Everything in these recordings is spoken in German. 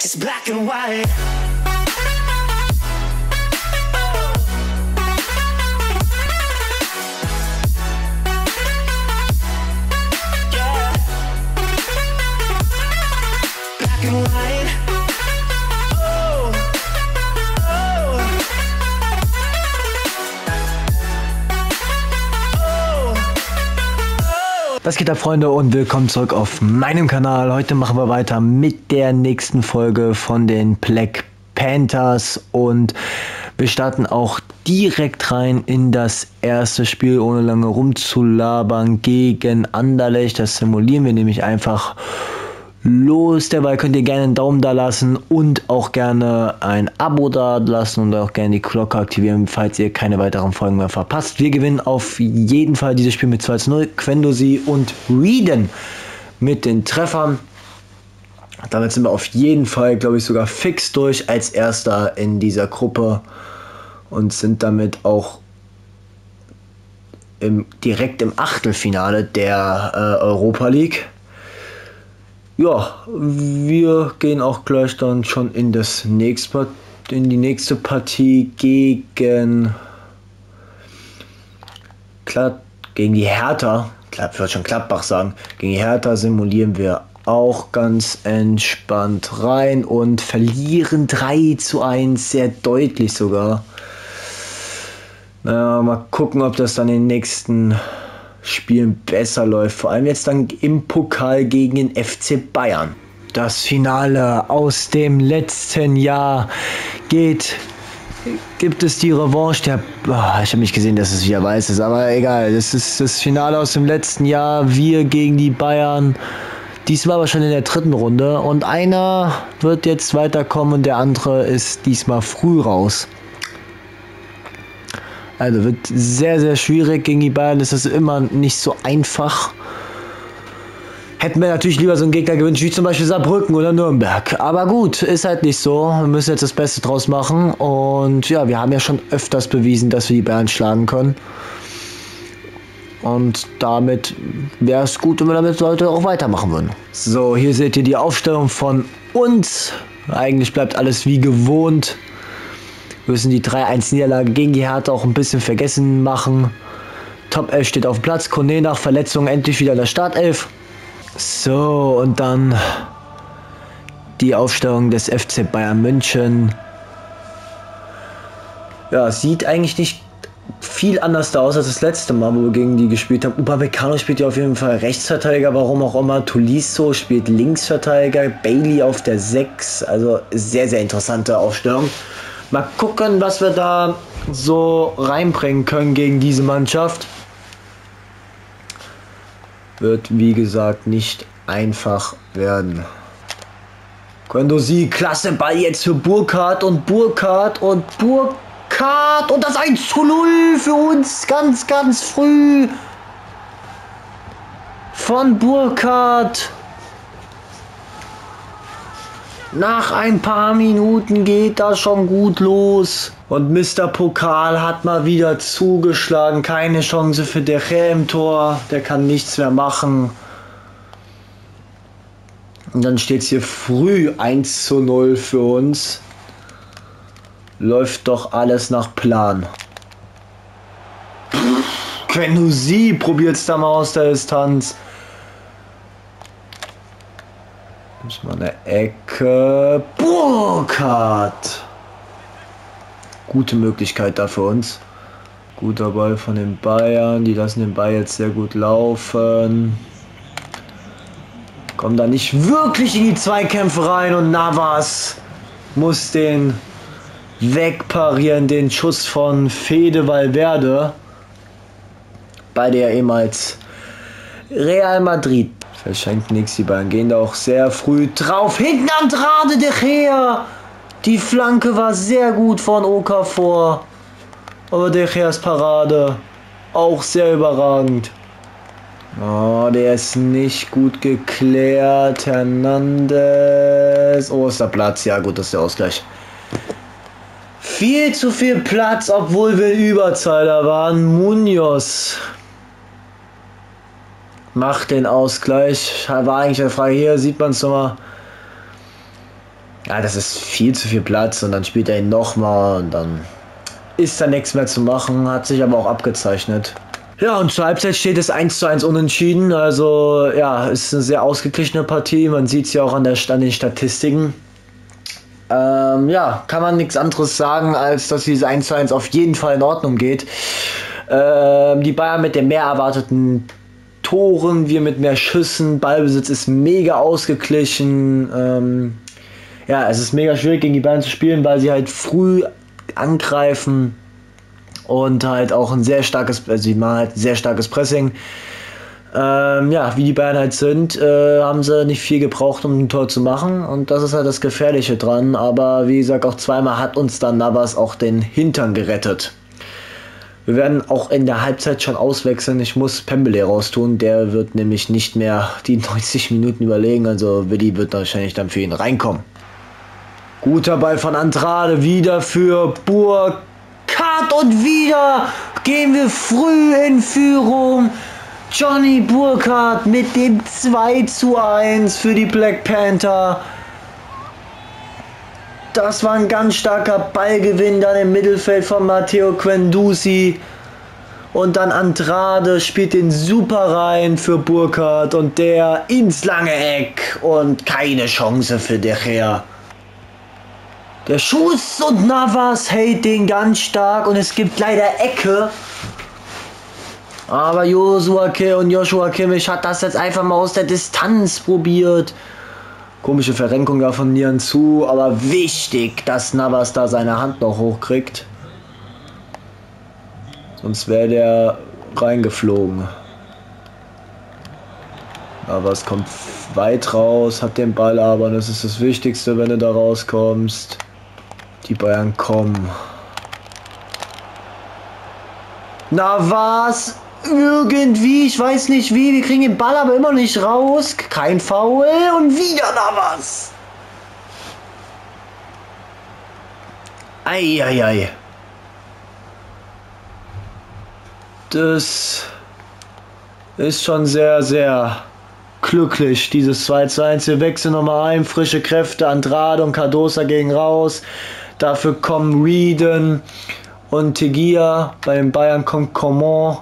It's black and white. Yeah. Black and white. Oh. Oh. Oh. Was geht ab, Freunde, und willkommen zurück auf meinem Kanal. Heute machen wir weiter mit der nächsten Folge von den Black Panthers und wir starten auch direkt rein in das erste Spiel, ohne lange rumzulabern, gegen Anderlecht. Das simulieren wir nämlich einfach los. Dabei könnt ihr gerne einen Daumen da lassen und auch gerne ein Abo da lassen und auch gerne die Glocke aktivieren, falls ihr keine weiteren Folgen mehr verpasst. Wir gewinnen auf jeden Fall dieses Spiel mit 2:0. Guendouzi und Rieden mit den Treffern. Damit sind wir auf jeden Fall, glaube ich, sogar fix durch als Erster in dieser Gruppe und sind damit auch direkt im Achtelfinale der Europa League. Ja, wir gehen auch gleich dann schon in die nächste Partie gegen die Hertha. Ich würde schon Gladbach sagen. Gegen die Hertha simulieren wir auch ganz entspannt rein und verlieren 3:1, sehr deutlich sogar. Naja, mal gucken, ob das dann in den nächsten Spielen besser läuft. Vor allem jetzt dann im Pokal gegen den FC Bayern. Das Finale aus dem letzten Jahr gibt es die Revanche der... Oh, ich habe nicht gesehen, dass es wieder weiß ist, aber egal. Das ist das Finale aus dem letzten Jahr. Wir gegen die Bayern. Diesmal aber schon in der dritten Runde. Und einer wird jetzt weiterkommen und der andere ist diesmal früh raus. Also wird sehr, sehr schwierig. Gegen die Bayern ist das immer nicht so einfach. Hätten wir natürlich lieber so einen Gegner gewünscht, wie zum Beispiel Saarbrücken oder Nürnberg. Aber gut, ist halt nicht so. Wir müssen jetzt das Beste draus machen. Und ja, wir haben ja schon öfters bewiesen, dass wir die Bayern schlagen können. Und damit wäre es gut, wenn wir damit Leute auch weitermachen würden. So, hier seht ihr die Aufstellung von uns. Eigentlich bleibt alles wie gewohnt. Wir müssen die 3:1-Niederlage gegen die Hertha auch ein bisschen vergessen machen. Top 11 steht auf dem Platz. Koné nach Verletzung endlich wieder in der Startelf. So, und dann die Aufstellung des FC Bayern München. Ja, sieht eigentlich nicht viel anders da aus als das letzte Mal, wo wir gegen die gespielt haben. Upamecano spielt ja auf jeden Fall Rechtsverteidiger, warum auch immer. Tolisso spielt Linksverteidiger. Bailey auf der 6. Also sehr, sehr interessante Aufstellung. Mal gucken, was wir da so reinbringen können gegen diese Mannschaft. Wird, wie gesagt, nicht einfach werden. Kondosi, klasse Ball jetzt für Burkhardt und Burkhardt und das 1:0 für uns ganz, ganz früh von Burkhardt. Nach ein paar Minuten geht das schon gut los. Und Mr. Pokal hat mal wieder zugeschlagen. Keine Chance für De Gea im Tor. Der kann nichts mehr machen. Und dann steht es hier früh 1:0 für uns. Läuft doch alles nach Plan. Guendouzi probiert es da mal aus der Distanz. Muss man eine Ecke. Burkhardt. Gute Möglichkeit da für uns. Guter Ball von den Bayern. Die lassen den Ball jetzt sehr gut laufen. Kommen da nicht wirklich in die Zweikämpfe rein. Und Navas muss den wegparieren. Den Schuss von Fede Valverde. Beide ja ehemals Real Madrid. Verschenkt nichts, die Bayern gehen da auch sehr früh drauf. Hinten Andrade, De Gea. Die Flanke war sehr gut von Okafor. Aber De Geas Parade auch sehr überragend. Oh, der ist nicht gut geklärt. Hernandez. Oh, ist der Platz. Ja gut, das ist der Ausgleich. Viel zu viel Platz, obwohl wir Überzeiler waren. Munoz macht den Ausgleich. War eigentlich eine Frage. Hier sieht man es nochmal. Ja, das ist viel zu viel Platz und dann spielt er ihn nochmal und dann ist da nichts mehr zu machen, hat sich aber auch abgezeichnet. Ja, und zur Halbzeit steht es 1:1 unentschieden, also ja, ist eine sehr ausgeglichene Partie, man sieht es ja auch an den Statistiken. Ja, kann man nichts anderes sagen, als dass dieses 1:1 auf jeden Fall in Ordnung geht. Die Bayern mit den mehr erwarteten Toren, wir mit mehr Schüssen, Ballbesitz ist mega ausgeglichen. Ja, es ist mega schwierig gegen die Bayern zu spielen, weil sie halt früh angreifen. Und halt auch ein sehr starkes, also sie machen halt ein sehr starkes Pressing. Ja, wie die Bayern halt sind, haben sie nicht viel gebraucht, um ein Tor zu machen. Und das ist halt das Gefährliche dran. Aber wie gesagt, auch zweimal hat uns dann Navas auch den Hintern gerettet. Wir werden auch in der Halbzeit schon auswechseln. Ich muss Pembele raustun. Der wird nämlich nicht mehr die 90 Minuten überlegen. Also Willi wird wahrscheinlich dann für ihn reinkommen. Guter Ball von Andrade wieder für Burkhardt. Und wieder gehen wir früh in Führung. Johnny Burkhardt mit dem 2:1 für die Black Panther. Das war ein ganz starker Ballgewinn dann im Mittelfeld von Matteo Guendouzi. Und dann Andrade spielt den super rein für Burkhardt und der ins lange Eck. Und keine Chance für De Gea. Der Schuss und Navas hält den ganz stark und es gibt leider Ecke. Aber Joshua Kimmich hat das jetzt einfach mal aus der Distanz probiert. Komische Verrenkung da von Nieren zu, aber wichtig, dass Navas da seine Hand noch hochkriegt. Sonst wäre der reingeflogen. Navas kommt weit raus, hat den Ball aber, das ist das Wichtigste, wenn du da rauskommst. Die Bayern kommen. Navas irgendwie, ich weiß nicht wie, wir kriegen den Ball aber immer nicht raus. Kein Foul und wieder Navas. Eieiei. Das ist schon sehr, sehr glücklich, dieses 2:1. Wir wechseln nochmal ein, frische Kräfte, Andrade und Cardosa gehen raus. Dafür kommen Rieden und Tegia. Bei den Bayern kommt Koné.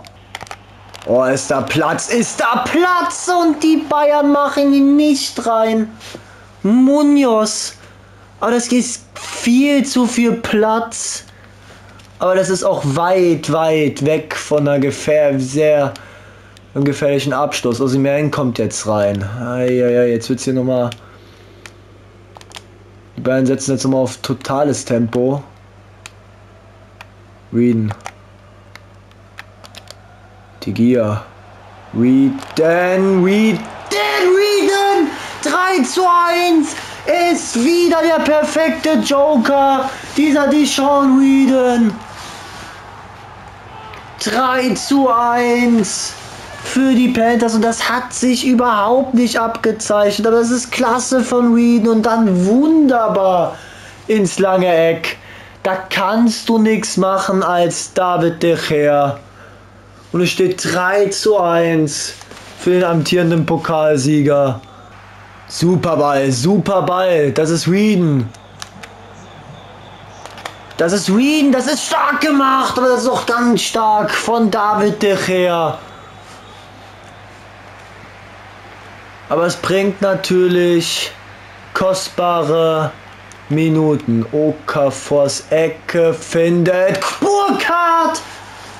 Oh, ist da Platz, ist da Platz und die Bayern machen ihn nicht rein. Munoz. Aber das ist viel zu viel Platz. Aber das ist auch weit, weit weg von einer gefährlichen Abschluss. Osimhen kommt jetzt rein. Eieiei, jetzt wird es hier nochmal. Die beiden setzen jetzt nochmal auf totales Tempo. Rieden. Tegia. Rieden! 3:1! Ist wieder der perfekte Joker. Dieser Dijon Rieden. 3:1! Für die Panthers und das hat sich überhaupt nicht abgezeichnet, aber es ist klasse von Rieden und dann wunderbar ins lange Eck. Da kannst du nichts machen als David De Gea. Und es steht 3:1 für den amtierenden Pokalsieger. Super Ball, das ist Rieden. Das ist Rieden, das ist stark gemacht, aber das ist auch ganz stark von David De Gea. Aber es bringt natürlich kostbare Minuten. Okafors Ecke findet Burkhardt!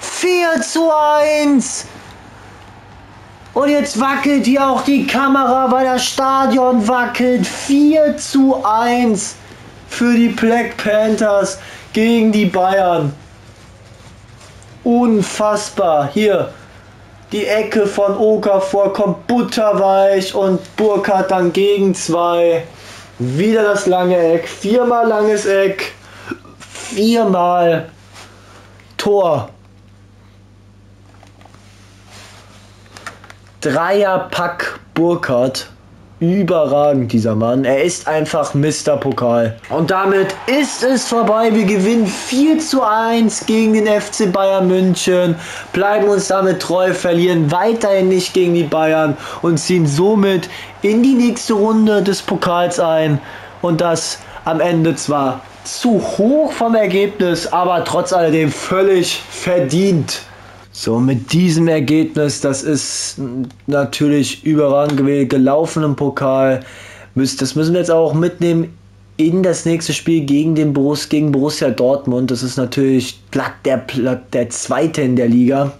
4:1! Und jetzt wackelt hier auch die Kamera, weil das Stadion wackelt. 4:1 für die Black Panthers gegen die Bayern. Unfassbar. Hier. Die Ecke von Okafor kommt butterweich und Burkhardt dann gegen 2. Wieder das lange Eck. 4-mal langes Eck. 4-mal Tor. Dreierpack Burkhardt. Überragend dieser Mann. Er ist einfach Mr. Pokal. Und damit ist es vorbei. Wir gewinnen 4:1 gegen den FC Bayern München. Bleiben uns damit treu, verlieren weiterhin nicht gegen die Bayern und ziehen somit in die nächste Runde des Pokals ein. Und das am Ende zwar zu hoch vom Ergebnis, aber trotz alledem völlig verdient. So, mit diesem Ergebnis, das ist natürlich überragend gelaufen im Pokal. Das müssen wir jetzt auch mitnehmen in das nächste Spiel gegen Borussia Dortmund. Das ist natürlich der Zweite in der Liga.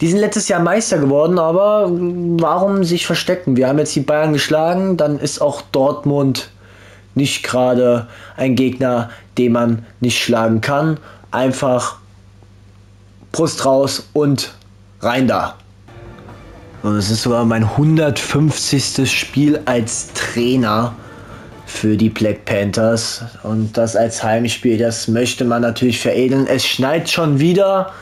Die sind letztes Jahr Meister geworden, aber warum sich verstecken? Wir haben jetzt die Bayern geschlagen, dann ist auch Dortmund nicht gerade ein Gegner, den man nicht schlagen kann. Einfach Brust raus und rein da. Und es ist sogar mein 150. Spiel als Trainer für die Black Panthers. Und das als Heimspiel, das möchte man natürlich veredeln. Es schneit schon wieder.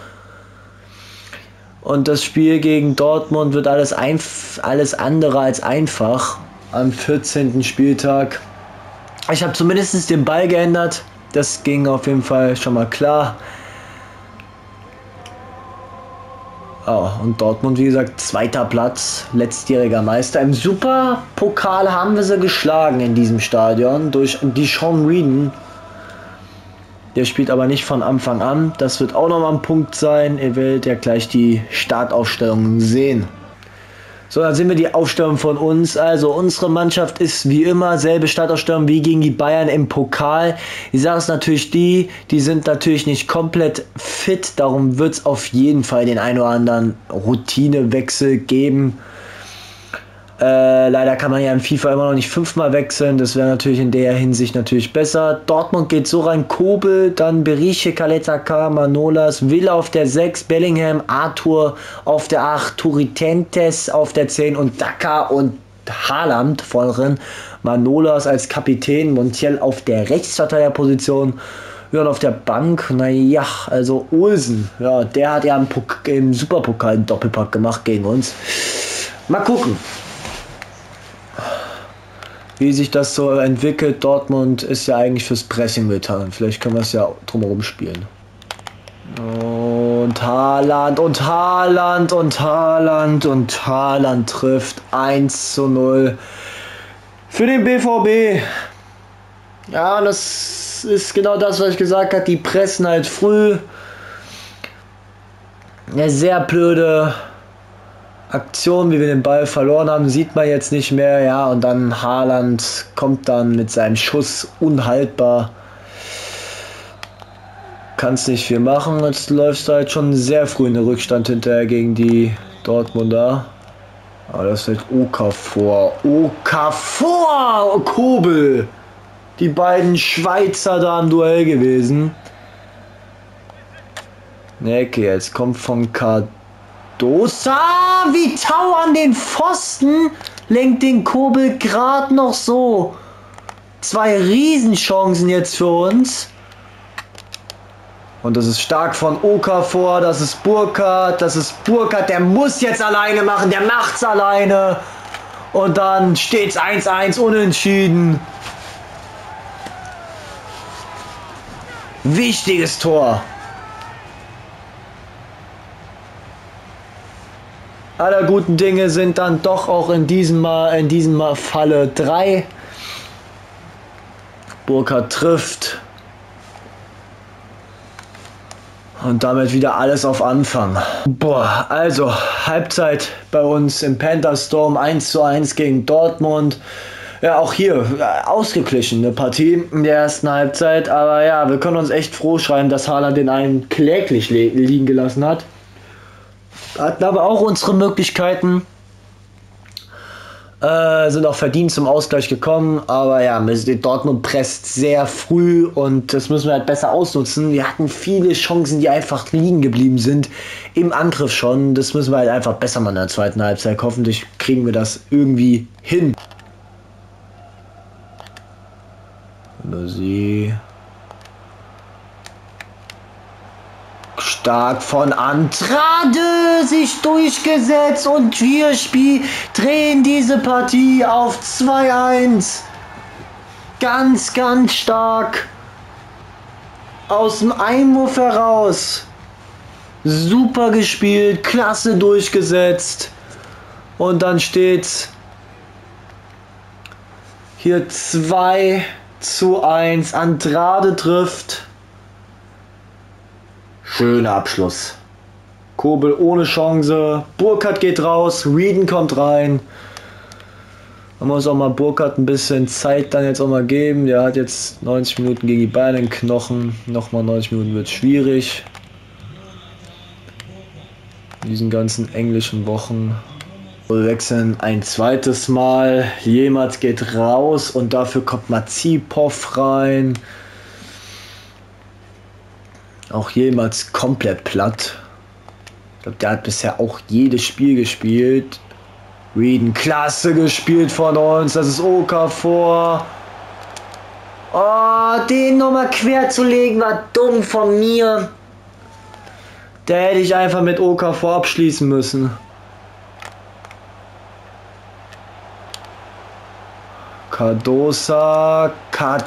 Und das Spiel gegen Dortmund wird alles andere als einfach am 14. Spieltag. Ich habe zumindest den Ball geändert. Das ging auf jeden Fall schon mal klar. Oh, und Dortmund, wie gesagt, zweiter Platz, letztjähriger Meister. Im Superpokal haben wir sie geschlagen in diesem Stadion durch die Rieden. Der spielt aber nicht von Anfang an. Das wird auch nochmal ein Punkt sein. Ihr werdet ja gleich die Startaufstellung sehen. So, dann sehen wir die Aufstellung von uns. Also unsere Mannschaft ist wie immer selbe Startaufstellung wie gegen die Bayern im Pokal. Ich sage es natürlich, die sind natürlich nicht komplett fit. Darum wird es auf jeden Fall den einen oder anderen Routinewechsel geben. Leider kann man ja in FIFA immer noch nicht 5-mal wechseln. Das wäre natürlich in der Hinsicht natürlich besser. Dortmund geht so rein. Kobel, dann Berische, Kaletaka, Manolas, Villa auf der 6, Bellingham, Arthur auf der 8, Turitentes auf der 10 und Daka und Haaland vorhin. Manolas als Kapitän, Montiel auf der Rechtsverteidigerposition. Und auf der Bank, naja, also Olsen. Ja, der hat ja im Superpokal einen Doppelpack gemacht gegen uns. Mal gucken, wie sich das so entwickelt. Dortmund ist ja eigentlich fürs Pressing getan. Vielleicht können wir es ja drumherum spielen. Und Haaland und Haaland und Haaland und Haaland trifft 1:0 für den BVB. Ja, und das ist genau das, was ich gesagt habe. Die pressen halt früh. Eine sehr blöde Aktion, wie wir den Ball verloren haben, sieht man jetzt nicht mehr, ja, und dann Haaland kommt dann mit seinem Schuss unhaltbar. Kannst nicht viel machen, jetzt läufst du halt schon sehr früh in den Rückstand hinterher gegen die Dortmunder. Aber das wird Okafor, Okafor, Kobel, die beiden Schweizer da im Duell gewesen. Ne, okay, jetzt kommt von Cardosa, Vitão an den Pfosten, lenkt den Kobel gerade noch so. Zwei Riesenchancen jetzt für uns. Und das ist stark von Okafor, das ist Burkhardt, der muss jetzt alleine machen, der macht's alleine. Und dann steht's 1:1 unentschieden. Wichtiges Tor. Aller guten Dinge sind dann doch auch in diesem Mal Falle 3. Burkhardt trifft. Und damit wieder alles auf Anfang. Boah, also Halbzeit bei uns im Pantherstorm 1:1 gegen Dortmund. Ja, auch hier ausgeglichene Partie in der ersten Halbzeit. Aber ja, wir können uns echt froh schreiben, dass Haaland den einen kläglich liegen gelassen hat. Hatten aber auch unsere Möglichkeiten, sind auch verdient zum Ausgleich gekommen, aber ja, Dortmund presst sehr früh und das müssen wir halt besser ausnutzen. Wir hatten viele Chancen, die einfach liegen geblieben sind, im Angriff schon. Das müssen wir halt einfach besser machen in der zweiten Halbzeit. Hoffentlich kriegen wir das irgendwie hin. Kondosi. Stark von Andrade sich durchgesetzt und wir drehen diese Partie auf 2:1. Ganz, ganz stark. Aus dem Einwurf heraus. Super gespielt, klasse durchgesetzt. Und dann steht's hier 2 8:1. Andrade trifft. Schöner Abschluss. Kobel ohne Chance. Burkhardt geht raus. Rieden kommt rein. Man muss auch mal Burkhardt ein bisschen Zeit dann jetzt auch mal geben. Der hat jetzt 90 Minuten gegen die Bayern in Knochen. Nochmal 90 Minuten wird schwierig. In diesen ganzen englischen Wochen. Wir wechseln ein zweites Mal. Jemand geht raus und dafür kommt Mazipov rein. Auch jemals komplett platt. Ich glaube, der hat bisher auch jedes Spiel gespielt. Rieden, klasse gespielt von uns. Das ist Okafor. Oh, den nochmal quer zu legen war dumm von mir. Da hätte ich einfach mit Okafor abschließen müssen. Cardosa, Guendouzi,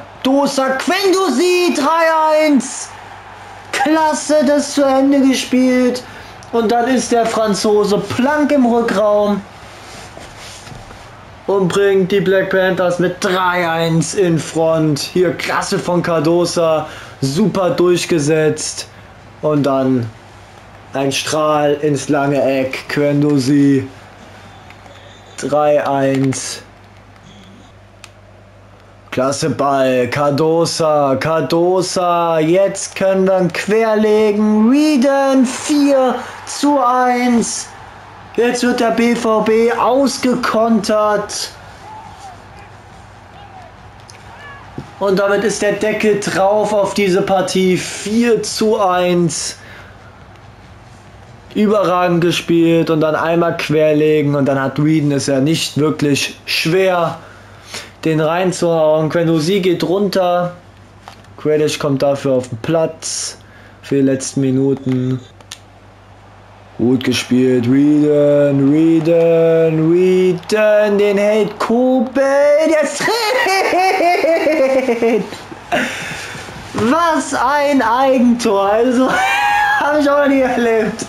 3:1. Klasse, das zu Ende gespielt. Und dann ist der Franzose plank im Rückraum und bringt die Black Panthers mit 3:1 in Front. Hier klasse von Cardosa, super durchgesetzt. Und dann ein Strahl ins lange Eck. Kondosi 3:1. Klasse Ball, Cardosa, jetzt können wir querlegen, Rieden 4:1, jetzt wird der BVB ausgekontert und damit ist der Deckel drauf auf diese Partie, 4:1, überragend gespielt und dann einmal querlegen und dann hat Rieden es ja nicht wirklich schwer, den reinzuhauen. Kondosi geht runter. Kredic kommt dafür auf den Platz für die letzten Minuten. Gut gespielt. Rieden. Den hält Kobel. Der trifft. Was ein Eigentor. Also, habe ich auch nie erlebt.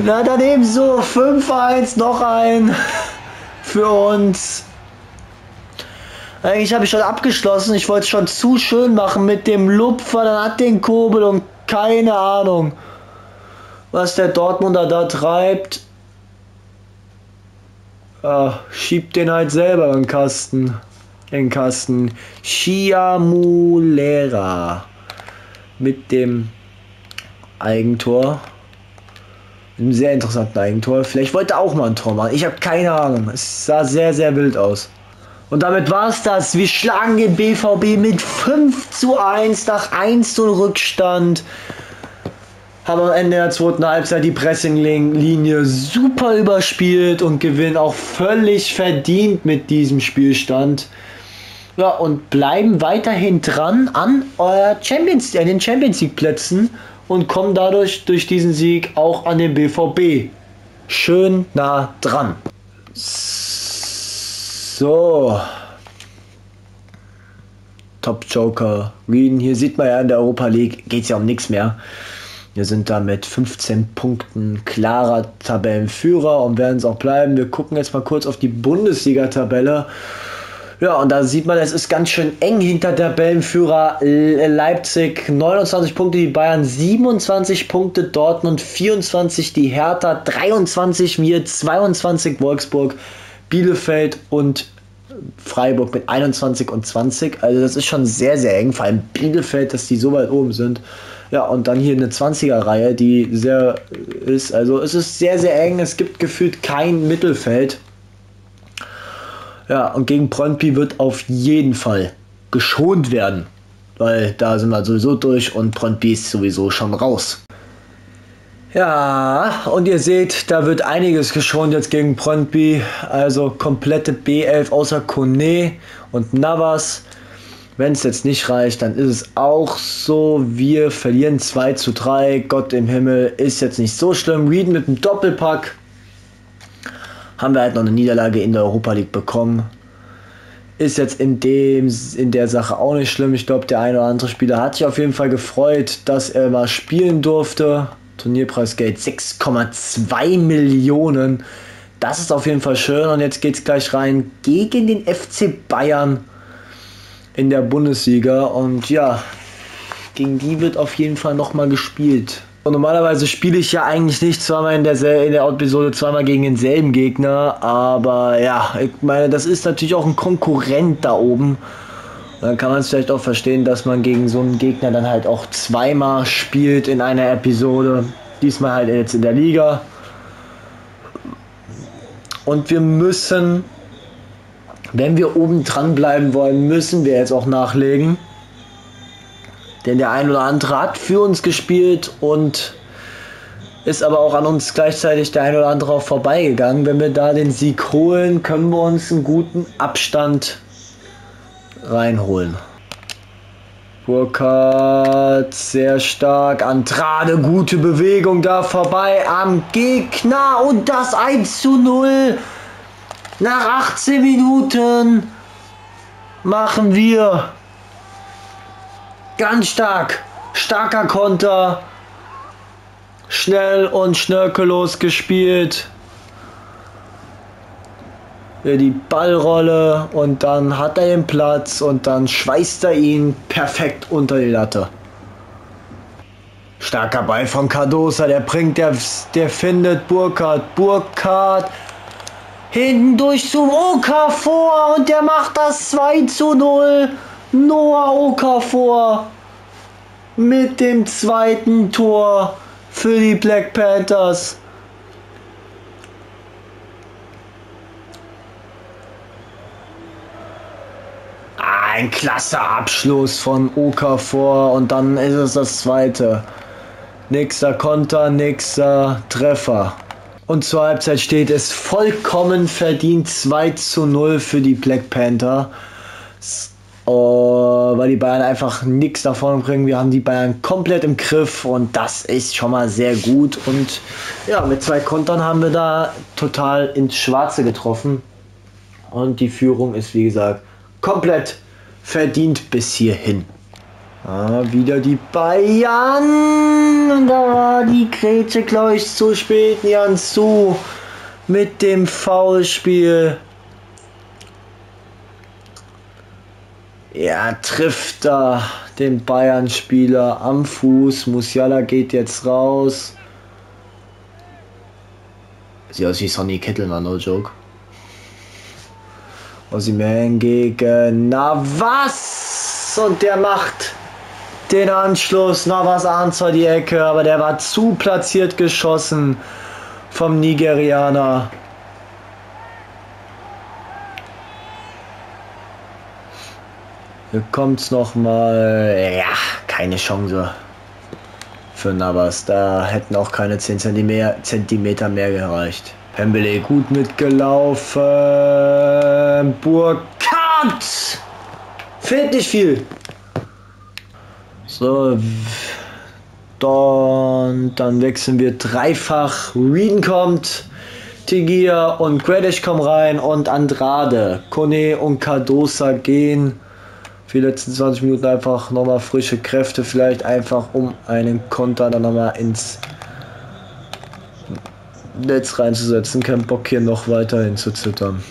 Na, dann ebenso. 5:1. Noch ein für uns. Eigentlich habe ich schon abgeschlossen. Ich wollte es schon zu schön machen mit dem Lupfer. Dann hat den Kobel und keine Ahnung, was der Dortmunder da treibt. Ja, schiebt den halt selber in den Kasten. Chiamulera mit dem Eigentor. Einem sehr interessanten Eigentor. Vielleicht wollte er auch mal ein Tor machen. Ich habe keine Ahnung. Es sah sehr, sehr wild aus. Und damit war's das. Wir schlagen den BVB mit 5:1 nach 1:0 Rückstand. Haben am Ende der zweiten Halbzeit die Pressinglinie super überspielt und gewinnen auch völlig verdient mit diesem Spielstand. Ja, und bleiben weiterhin dran an den Champions League Plätzen und kommen dadurch durch diesen Sieg auch an den BVB schön nah dran. So, Top Joker, Rieden, hier sieht man ja in der Europa League geht es ja um nichts mehr. Wir sind da mit 15 Punkten klarer Tabellenführer und werden es auch bleiben. Wir gucken jetzt mal kurz auf die Bundesliga-Tabelle. Ja, und da sieht man, es ist ganz schön eng hinter Tabellenführer Leipzig. 29 Punkte, die Bayern 27 Punkte, Dortmund 24, die Hertha 23, wir 22, Wolfsburg, Bielefeld und Freiburg mit 21 und 20. Also das ist schon sehr, sehr eng. Vor allem Bielefeld, dass die so weit oben sind. Ja, und dann hier eine 20er-Reihe, die sehr ist. Also es ist sehr, sehr eng. Es gibt gefühlt kein Mittelfeld. Ja, und gegen Brøndby wird auf jeden Fall geschont werden. Weil da sind wir sowieso durch und Brøndby ist sowieso schon raus. Ja, und ihr seht, da wird einiges geschont jetzt gegen Brøndby, also komplette B11 außer Koné und Navas. Wenn es jetzt nicht reicht, dann ist es auch so, wir verlieren 2:3, Gott im Himmel, ist jetzt nicht so schlimm. Rieden mit dem Doppelpack, haben wir halt noch eine Niederlage in der Europa League bekommen. Ist jetzt in der Sache auch nicht schlimm. Ich glaube, der ein oder andere Spieler hat sich auf jeden Fall gefreut, dass er mal spielen durfte. Turnierpreisgeld 6,2 Millionen. Das ist auf jeden Fall schön. Und jetzt geht es gleich rein gegen den FC Bayern in der Bundesliga. Und ja, gegen die wird auf jeden Fall nochmal gespielt. Und normalerweise spiele ich ja eigentlich nicht zweimal in der Episode zweimal gegen denselben Gegner. Aber ja, ich meine, das ist natürlich auch ein Konkurrent da oben. Dann kann man es vielleicht auch verstehen, dass man gegen so einen Gegner dann halt auch zweimal spielt in einer Episode. Diesmal halt jetzt in der Liga. Und wir müssen, wenn wir oben dran bleiben wollen, müssen wir jetzt auch nachlegen. Denn der ein oder andere hat für uns gespielt und ist aber auch an uns gleichzeitig der ein oder andere auch vorbeigegangen. Wenn wir da den Sieg holen, können wir uns einen guten Abstand reinholen. Burkhardt sehr stark, Andrade, gute Bewegung da vorbei am Gegner und das 1:0 nach 18 Minuten machen wir ganz stark, starker Konter, schnell und schnörkellos gespielt. Die Ballrolle und dann hat er den Platz und dann schweißt er ihn perfekt unter die Latte. Starker Ball von Cardosa, der findet Burkhardt. Burkhardt hinten durch zum Okafor und der macht das 2:0. Noah Okafor mit dem zweiten Tor für die Black Panthers. Ein klasse Abschluss von Okafor und dann ist es das zweite. Nächster Konter, nächster Treffer. Und zur Halbzeit steht es vollkommen verdient 2:0 für die Black Panther. Weil die Bayern einfach nichts davon bringen. Wir haben die Bayern komplett im Griff und das ist schon mal sehr gut. Und ja, mit zwei Kontern haben wir da total ins Schwarze getroffen. Und die Führung ist, wie gesagt, komplett verdient bis hierhin. Ah, wieder die Bayern. Und da war die Grätsche, glaube ich, zu spät. Jansu mit dem Foulspiel. Ja, trifft da den Bayern-Spieler am Fuß. Musiala geht jetzt raus. Sieht aus wie Sonny Kittelmann, no joke. Osimhen gegen Navas und der macht den Anschluss. Navas ahnt zwar die Ecke, aber der war zu platziert geschossen vom Nigerianer. Hier kommt's nochmal. Ja, keine Chance für Navas. Da hätten auch keine 10 Zentimeter mehr gereicht. Pembele gut mitgelaufen. Burkhardt! Fehlt nicht viel. So. Dann wechseln wir dreifach. Rieden kommt. Tegia und Grealish kommen rein. Und Andrade. Koné und Cardosa gehen. Für die letzten 20 Minuten einfach nochmal frische Kräfte. Vielleicht einfach um einen Konter dann nochmal ins Netz reinzusetzen, kein Bock hier noch weiterhin zu zittern.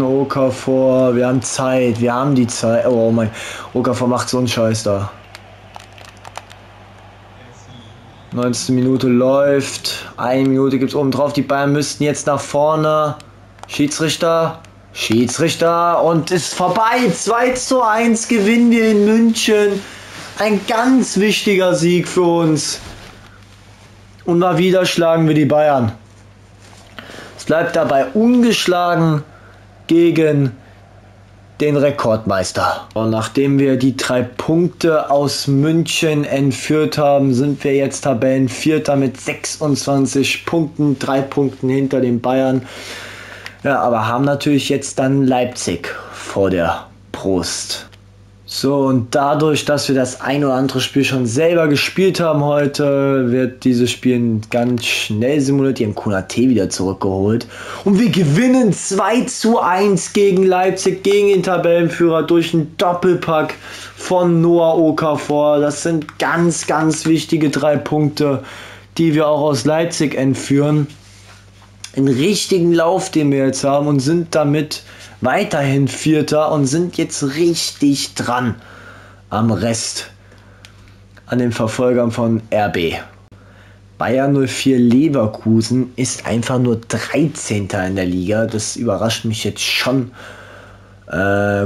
Okafor, wir haben Zeit, wir haben die Zeit. Oh mein, Okafor macht so einen Scheiß da. 19. Minute läuft, 1 Minute gibt's oben drauf. Die Bayern müssten jetzt nach vorne. Schiedsrichter, Schiedsrichter und ist vorbei. 2:1 gewinnen wir in München. Ein ganz wichtiger Sieg für uns. Und mal wieder schlagen wir die Bayern. Es bleibt dabei ungeschlagen gegen den Rekordmeister. Und nachdem wir die 3 Punkte aus München entführt haben, sind wir jetzt Tabellenvierter mit 26 Punkten, 3 Punkten hinter den Bayern. Ja, aber haben natürlich jetzt dann Leipzig vor der Brust. So, und dadurch, dass wir das ein oder andere Spiel schon selber gespielt haben heute, wird dieses Spiel ganz schnell simuliert. Die haben Konaté wieder zurückgeholt. Und wir gewinnen 2:1 gegen Leipzig, gegen den Tabellenführer durch einen Doppelpack von Noah Okafor. Das sind ganz, ganz wichtige 3 Punkte, die wir auch aus Leipzig entführen. einen richtigen Lauf, den wir jetzt haben, und sind damit weiterhin Vierter und sind jetzt richtig dran am Rest, an den Verfolgern von RB. Bayern 04 Leverkusen ist einfach nur 13. in der Liga. Das überrascht mich jetzt schon.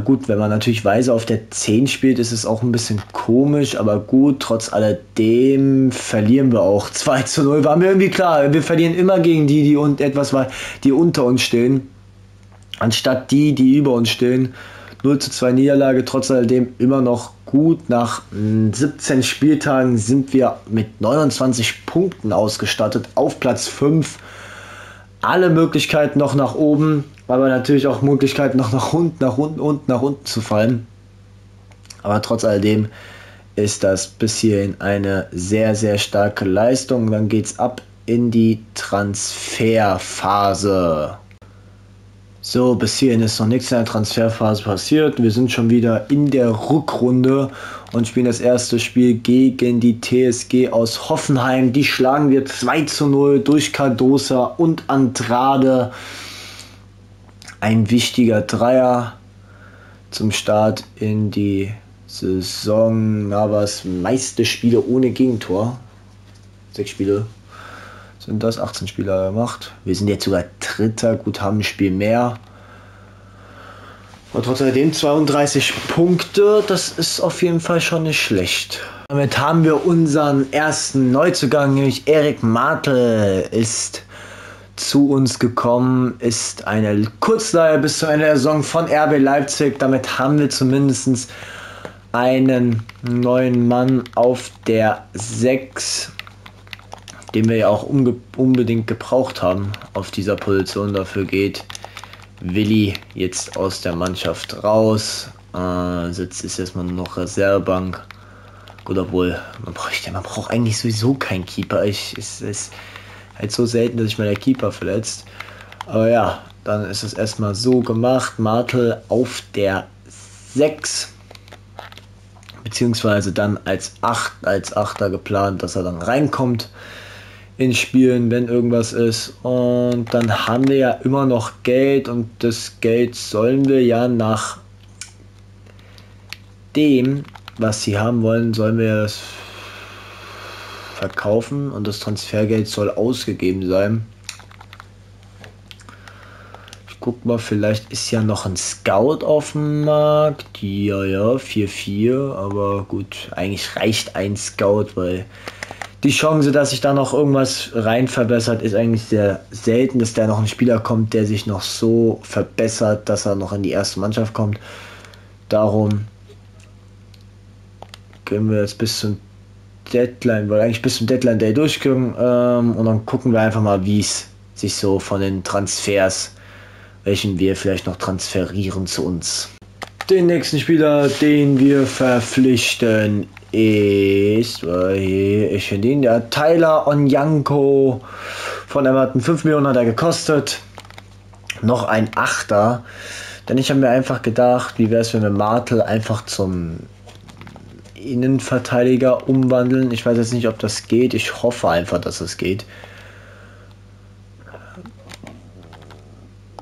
Gut, wenn man natürlich Weise auf der 10 spielt, ist es auch ein bisschen komisch, aber gut, trotz alledem verlieren wir auch 2:0. War mir irgendwie klar, wir verlieren immer gegen die unter uns stehen, anstatt die über uns stehen. 0:2 Niederlage, trotz alledem immer noch gut. Nach 17 Spieltagen sind wir mit 29 Punkten ausgestattet, auf Platz 5. Alle Möglichkeiten noch nach oben, aber natürlich auch Möglichkeiten noch nach unten zu fallen. Aber trotz alledem ist das bis hierhin eine sehr, sehr starke Leistung. Dann geht's ab in die Transferphase. So, bis hierhin ist noch nichts in der Transferphase passiert. Wir sind schon wieder in der Rückrunde und spielen das erste Spiel gegen die TSG aus Hoffenheim. Die schlagen wir 2:0 durch Cardosa und Andrade. Ein wichtiger Dreier zum Start in die Saison. Navas meiste Spiele ohne Gegentor. 6 Spiele. Sind das 18 Spieler gemacht. Wir sind jetzt sogar Dritter, gut, haben ein Spiel mehr. Und trotzdem 32 Punkte, das ist auf jeden Fall schon nicht schlecht. Damit haben wir unseren ersten Neuzugang, nämlich Erik Martel ist zu uns gekommen, ist eine Kurzleihe bis zu Ende der Saison von RB Leipzig. Damit haben wir zumindest einen neuen Mann auf der 6, den wir ja auch unbedingt gebraucht haben auf dieser Position. Dafür geht Willi jetzt aus der Mannschaft raus. Sitzt ist erstmal nur noch Reservebank. Gut, obwohl, man braucht eigentlich sowieso keinen Keeper. Es ist halt so selten, dass sich mal der Keeper verletzt. Aber ja, dann ist es erstmal so gemacht. Martel auf der 6. Beziehungsweise dann als Achter geplant, dass er dann reinkommt in Spielen, wenn irgendwas ist. Und dann haben wir ja immer noch Geld, und das Geld sollen wir ja nach dem, was sie haben wollen, sollen wir das verkaufen, und das Transfergeld soll ausgegeben sein. Ich guck mal, vielleicht ist ja noch ein Scout auf dem Markt. Ja, 4-4, aber gut, eigentlich reicht ein Scout, weil die Chance, dass sich da noch irgendwas rein verbessert, ist eigentlich sehr selten, dass da noch ein Spieler kommt, der sich noch so verbessert, dass er noch in die erste Mannschaft kommt. Darum gehen wir jetzt bis zum Deadline, weil eigentlich bis zum Deadline Day durchgehen, und dann gucken wir einfach mal, wie es sich so von den Transfers, welchen wir vielleicht noch transferieren zu uns. Den nächsten Spieler, den wir verpflichten, ist, ich finde ihn, der Tyler Onyanko von Everton. 5 Millionen hat er gekostet. Noch ein Achter. Denn ich habe mir einfach gedacht, wie wäre es, wenn wir Martel einfach zum Innenverteidiger umwandeln. Ich weiß jetzt nicht, ob das geht. Ich hoffe einfach, dass es geht.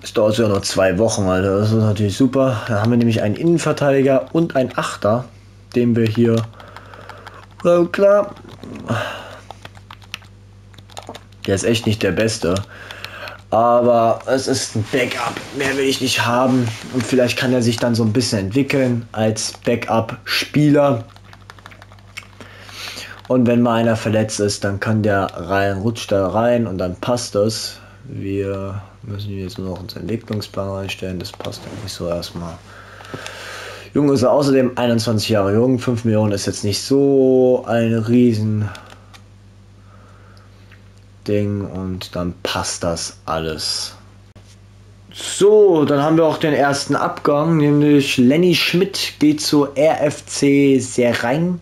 Es dauert ja noch 2 Wochen, Alter. Das ist natürlich super. Da haben wir nämlich einen Innenverteidiger und einen Achter, den wir hier. So, klar. Der ist echt nicht der Beste. Aber es ist ein Backup. Mehr will ich nicht haben. Und vielleicht kann er sich dann so ein bisschen entwickeln als Backup-Spieler. Und wenn mal einer verletzt ist, dann kann der rein, rutscht da rein, und dann passt das. Wir müssen jetzt nur noch unseren Entwicklungsplan reinstellen, das passt eigentlich so erstmal. Jung ist er außerdem, 21 Jahre jung, 5 Millionen ist jetzt nicht so ein Riesending, und dann passt das alles. So, dann haben wir auch den ersten Abgang, nämlich Lenny Schmidt geht zu RFC Serrain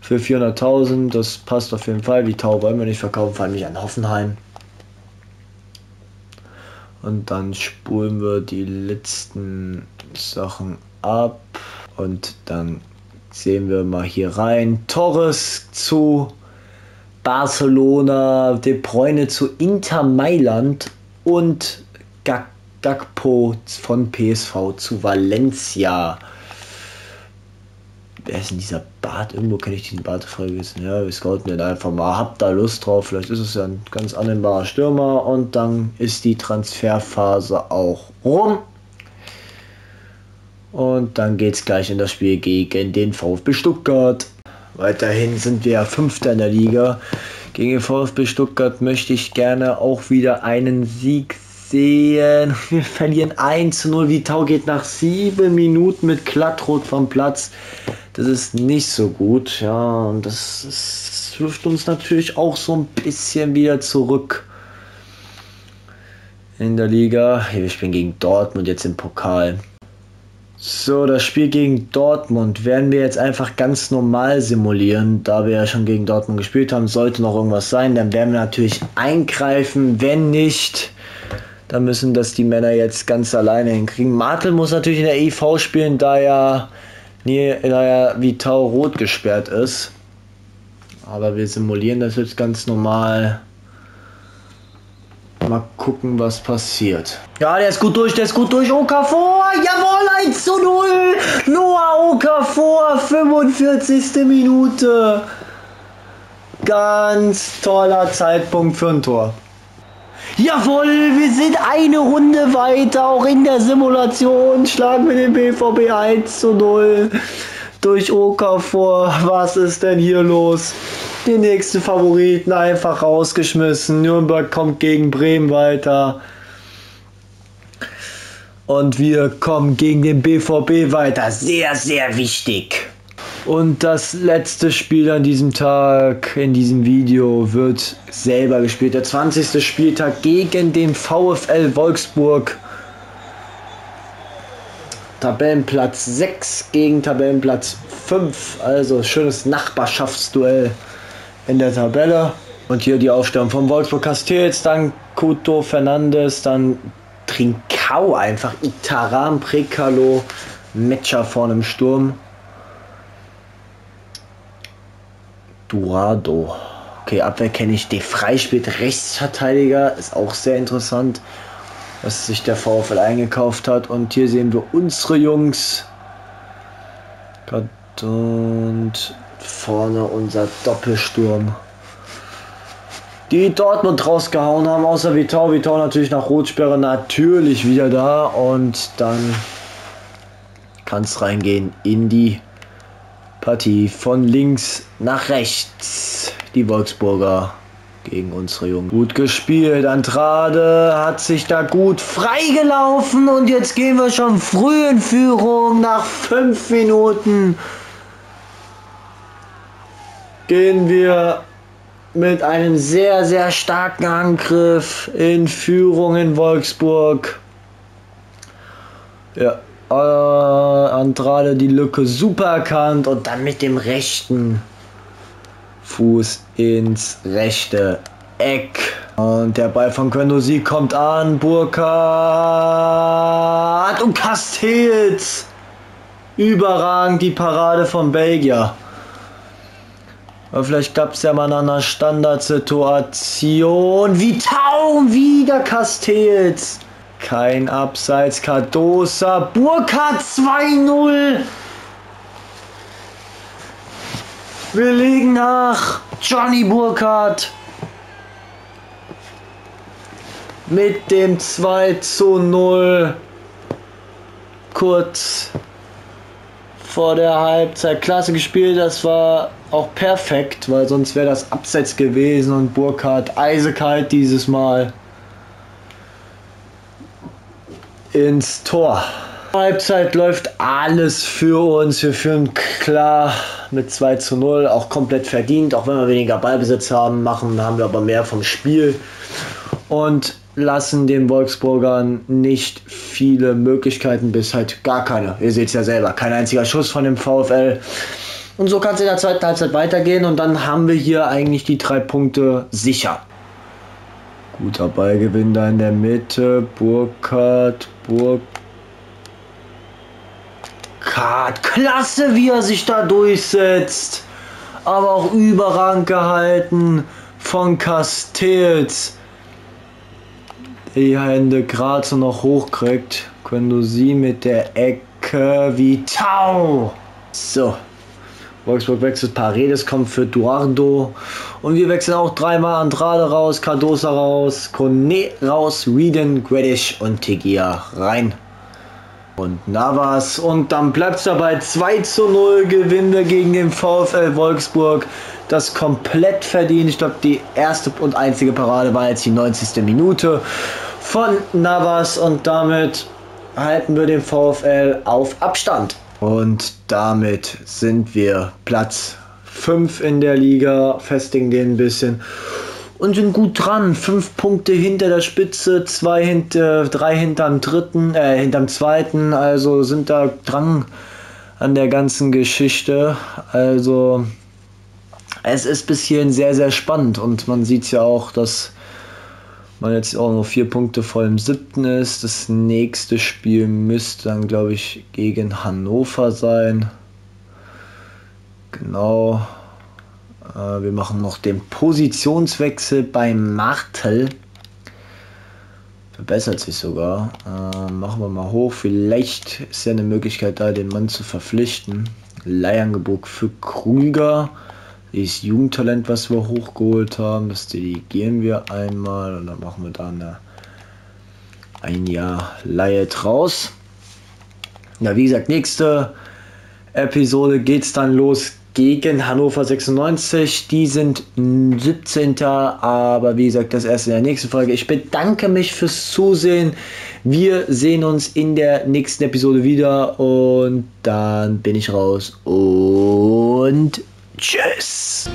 für 400.000, das passt auf jeden Fall. Vitão wollen wir nicht verkaufen, vor allem nicht an Hoffenheim. Und dann spulen wir die letzten Sachen ab. Und dann sehen wir mal hier rein. Torres zu Barcelona, De Bruyne zu Inter Mailand und Gakpo von PSV zu Valencia. Wer ist denn dieser Bart? Irgendwo kenne ich diesen Bart, Frage wissen. Ja, wir scouten den einfach mal. Habt da Lust drauf? Vielleicht ist es ja ein ganz annehmbarer Stürmer. Und dann ist die Transferphase auch rum. Und dann geht es gleich in das Spiel gegen den VfB Stuttgart. Weiterhin sind wir 5. in der Liga. Gegen den VfB Stuttgart möchte ich gerne auch wieder einen Sieg sehen. Wir verlieren 1:0. Vitão geht nach 7 Minuten mit Glattrot vom Platz. Das ist nicht so gut. Ja, und das wirft uns natürlich auch so ein bisschen wieder zurück in der Liga. Wir spielen gegen Dortmund jetzt im Pokal. So, das Spiel gegen Dortmund werden wir jetzt einfach ganz normal simulieren, da wir ja schon gegen Dortmund gespielt haben. Sollte noch irgendwas sein, dann werden wir natürlich eingreifen. Wenn nicht, dann müssen das die Männer jetzt ganz alleine hinkriegen. Martel muss natürlich in der EV spielen, da ja Vitão rot gesperrt ist. Aber wir simulieren das jetzt ganz normal. Mal gucken, was passiert. Ja, der ist gut durch. Okafor, jawohl, 1:0. Noah Okafor, 45. Minute. Ganz toller Zeitpunkt für ein Tor. Jawohl, wir sind eine Runde weiter. Auch in der Simulation schlagen wir den BVB 1:0. Durch Okafor. Was ist denn hier los? Die nächsten Favoriten einfach rausgeschmissen. Nürnberg kommt gegen Bremen weiter. Und wir kommen gegen den BVB weiter. Sehr, sehr wichtig. Und das letzte Spiel an diesem Tag, in diesem Video, wird selber gespielt. Der 20. Spieltag gegen den VfL Wolfsburg. Tabellenplatz 6 gegen Tabellenplatz 5. Also schönes Nachbarschaftsduell in der Tabelle. Und hier die Aufstellung von Wolfsburg: Castells, dann Couto, Fernandes, dann Trincao einfach, Itaram, Prekalo, Metscher vorne im Sturm. Durado. Okay, Abwehr kenne ich. De Frey spielt Rechtsverteidiger. Ist auch sehr interessant, was sich der VfL eingekauft hat. Und hier sehen wir unsere Jungs. Und vorne unser Doppelsturm. Die Dortmund rausgehauen haben, außer Vitão. Vitão natürlich nach Rotsperre natürlich wieder da. Und dann kann es reingehen in die Partie von links nach rechts. Die Wolfsburger gegen unsere Jungen. Gut gespielt. Andrade hat sich da gut freigelaufen. Und jetzt gehen wir schon früh in Führung. Nach 5 Minuten gehen wir mit einem sehr, sehr starken Angriff in Führung in Wolfsburg. Ja, Andrade die Lücke super erkannt und dann mit dem rechten Fuß ins rechte Eck. Und der Ball von Kondosi kommt an. Burkhardt und Castells. Überragend die Parade von Belgier. Aber vielleicht gab es ja mal eine Standardsituation. Vitão wieder Castells. Kein Abseits. Cardosa. Burkhardt 2:0. Wir legen nach. Johnny Burkhardt mit dem 2:0. Kurz vor der Halbzeit. Klasse gespielt. Das war auch perfekt, weil sonst wäre das Abseits gewesen. Und Burkhardt eisekalt dieses Mal ins Tor. Halbzeit läuft alles für uns. Wir führen klar mit 2:0, auch komplett verdient. Auch wenn wir weniger Ballbesitz haben wir aber mehr vom Spiel und lassen den Wolfsburgern nicht viele Möglichkeiten, bis halt gar keine. Ihr seht es ja selber, kein einziger Schuss von dem VfL. Und so kann es in der zweiten Halbzeit weitergehen und dann haben wir hier eigentlich die 3 Punkte sicher. Guter Ballgewinn da in der Mitte. Burkhardt. Klasse, wie er sich da durchsetzt, aber auch überrang gehalten von Castells die Hände gerade so noch hochkriegt. Kondosi mit der Ecke. Vitão. So. Wolfsburg wechselt, Paredes kommt für Eduardo. Und wir wechseln auch dreimal Andrade raus, Cardosa raus, Koné raus, Rieden, Guendouzi und Tegia rein. Und Navas. Und dann bleibt es dabei. 2:0 gewinnen wir gegen den VfL Wolfsburg. Das komplett verdient. Ich glaube, die erste und einzige Parade war jetzt die 90. Minute von Navas. Und damit halten wir den VfL auf Abstand. Und damit sind wir Platz 5 in der Liga, festigen den ein bisschen und sind gut dran. 5 Punkte hinter der Spitze, 3 hinterm dritten, hinterm zweiten, also sind da dran an der ganzen Geschichte. Also es ist bis hierhin sehr, sehr spannend und man sieht ja auch, dass man jetzt auch nur 4 Punkte vor dem 7. ist. Das nächste Spiel müsste dann, glaube ich, gegen Hannover sein. Genau. Wir machen noch den Positionswechsel bei Martel. Verbessert sich sogar. Machen wir mal hoch. Vielleicht ist ja eine Möglichkeit da, den Mann zu verpflichten. Leihangebot für Krüger. Dieses Jugendtalent, was wir hochgeholt haben, das delegieren wir einmal und dann machen wir da ein Jahr Laie draus. Ja, wie gesagt, nächste Episode geht es dann los gegen Hannover 96. Die sind 17. Aber wie gesagt, das erst in der nächsten Folge. Ich bedanke mich fürs Zusehen. Wir sehen uns in der nächsten Episode wieder und dann bin ich raus und tschüss!